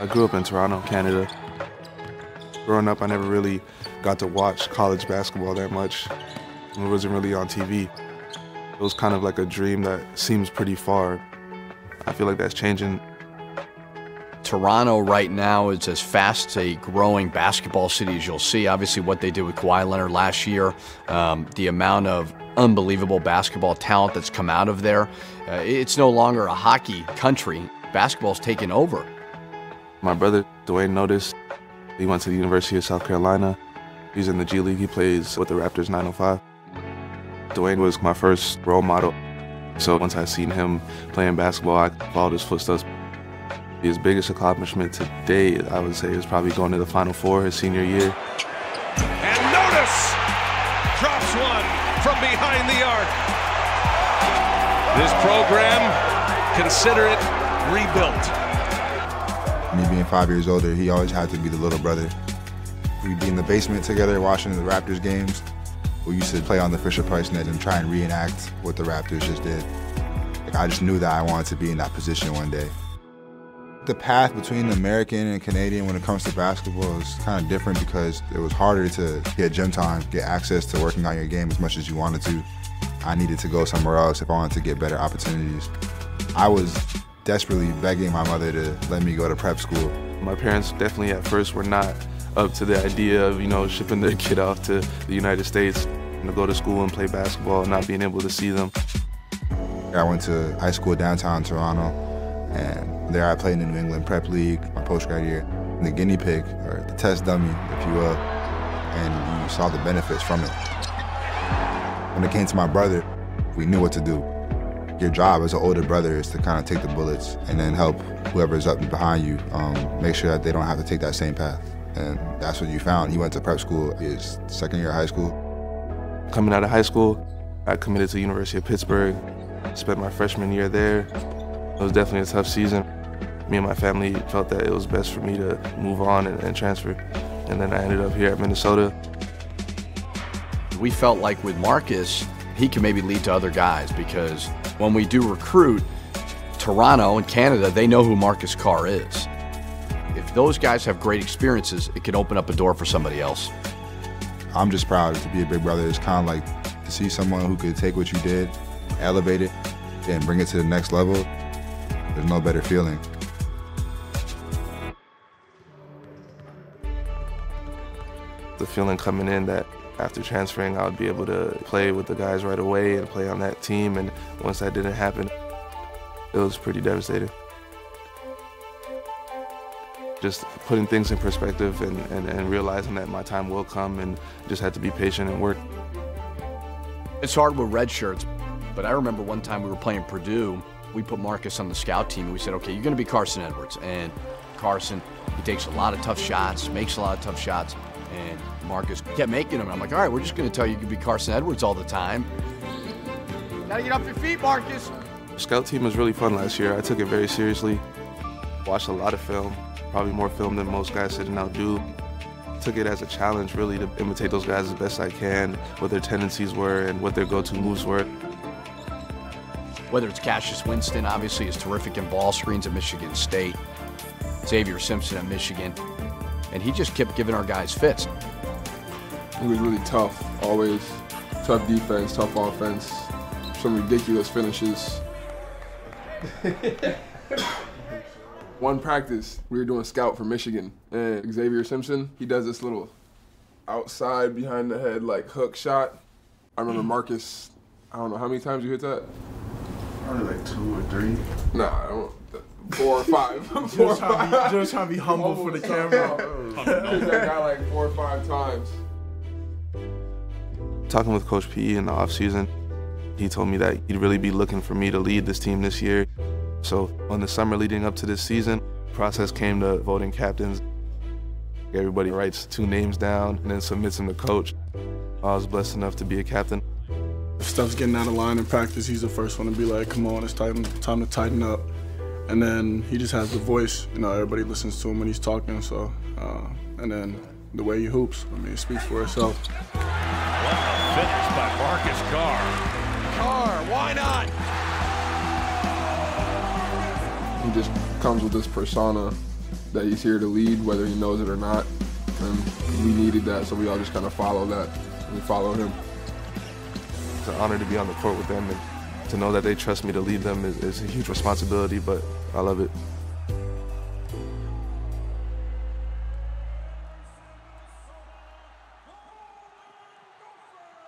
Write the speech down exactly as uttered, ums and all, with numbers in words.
I grew up in Toronto, Canada. Growing up, I never really got to watch college basketball that much. It wasn't really on T V. It was kind of like a dream that seems pretty far. I feel like that's changing. Toronto right now is as fast a growing basketball city as you'll see. Obviously what they did with Kawhi Leonard last year, um, the amount of unbelievable basketball talent that's come out of there. Uh, it's no longer a hockey country. Basketball's taken over. My brother, Dwayne Notice, he went to the University of South Carolina. He's in the G League. He plays with the Raptors nine oh five. Dwayne was my first role model. So once I seen him playing basketball, I followed his footsteps. His biggest accomplishment to date, I would say, is probably going to the Final Four his senior year. And Notice drops one from behind the arc. This program, consider it rebuilt. Me being five years older, he always had to be the little brother. We'd be in the basement together watching the Raptors games. We used to play on the Fisher Price net and try and reenact what the Raptors just did. Like, I just knew that I wanted to be in that position one day. The path between American and Canadian when it comes to basketball is kind of different because it was harder to get gym time, get access to working on your game as much as you wanted to. I needed to go somewhere else if I wanted to get better opportunities. I was desperately begging my mother to let me go to prep school. My parents definitely at first were not up to the idea of, you know, shipping their kid off to the United States and to go to school and play basketball and not being able to see them. I went to high school downtown Toronto, and there I played in the New England Prep League, my post-grad year, the guinea pig, or the test dummy, if you will, and you saw the benefits from it. When it came to my brother, we knew what to do. Your job as an older brother is to kind of take the bullets and then help whoever's up behind you, um, make sure that they don't have to take that same path. And that's what you found. He went to prep school his second year of high school. Coming out of high school, I committed to the University of Pittsburgh, spent my freshman year there. It was definitely a tough season. Me and my family felt that it was best for me to move on and, and transfer. And then I ended up here at Minnesota. We felt like with Marcus, he could maybe lead to other guys because when we do recruit, Toronto and Canada, they know who Marcus Carr is. If those guys have great experiences, it can open up a door for somebody else. I'm just proud to be a big brother. It's kind of like to see someone who could take what you did, elevate it, and bring it to the next level. There's no better feeling. The feeling coming in that after transferring, I would be able to play with the guys right away and play on that team. And once that didn't happen, it was pretty devastating. Just putting things in perspective and, and, and realizing that my time will come and just had to be patient and work. It's hard with red shirts, but I remember one time we were playing Purdue. We put Marcus on the scout team and we said, okay, you're gonna be Carson Edwards. And Carson, he takes a lot of tough shots, makes a lot of tough shots, and Marcus kept making them. And I'm like, all right, we're just gonna tell you you can be Carson Edwards all the time. Gotta get off your feet, Marcus. The scout team was really fun last year. I took it very seriously. Watched a lot of film, probably more film than most guys sitting out do. Took it as a challenge, really, to imitate those guys as best I can, what their tendencies were and what their go-to moves were. Whether it's Cassius Winston, obviously, is terrific in ball screens at Michigan State, Xavier Simpson at Michigan, and he just kept giving our guys fits. He was really tough, always. Tough defense, tough offense, some ridiculous finishes. One practice, we were doing scout for Michigan, and Xavier Simpson, he does this little outside behind the head, like, hook shot. I remember Marcus, I don't know how many times you hit that. Probably like two or three. Nah, I don't, four or five. four or five. Be, just trying to be humble, humble for the camera. That guy like four or five times. Talking with Coach P in the offseason, he told me that he'd really be looking for me to lead this team this year. So on the summer leading up to this season, the process came to voting captains. Everybody writes two names down and then submits them to coach. I was blessed enough to be a captain. If stuff's getting out of line in practice, he's the first one to be like, come on, it's time, time to tighten up. And then he just has the voice. You know, everybody listens to him when he's talking, so. Uh, and then the way he hoops, I mean, it speaks for itself. What a finish by Marcus Carr. Carr, why not? He just comes with this persona that he's here to lead, whether he knows it or not. And we needed that, so we all just kind of follow that, and we follow him. It's an honor to be on the court with them, and to know that they trust me to lead them is, is a huge responsibility, but I love it.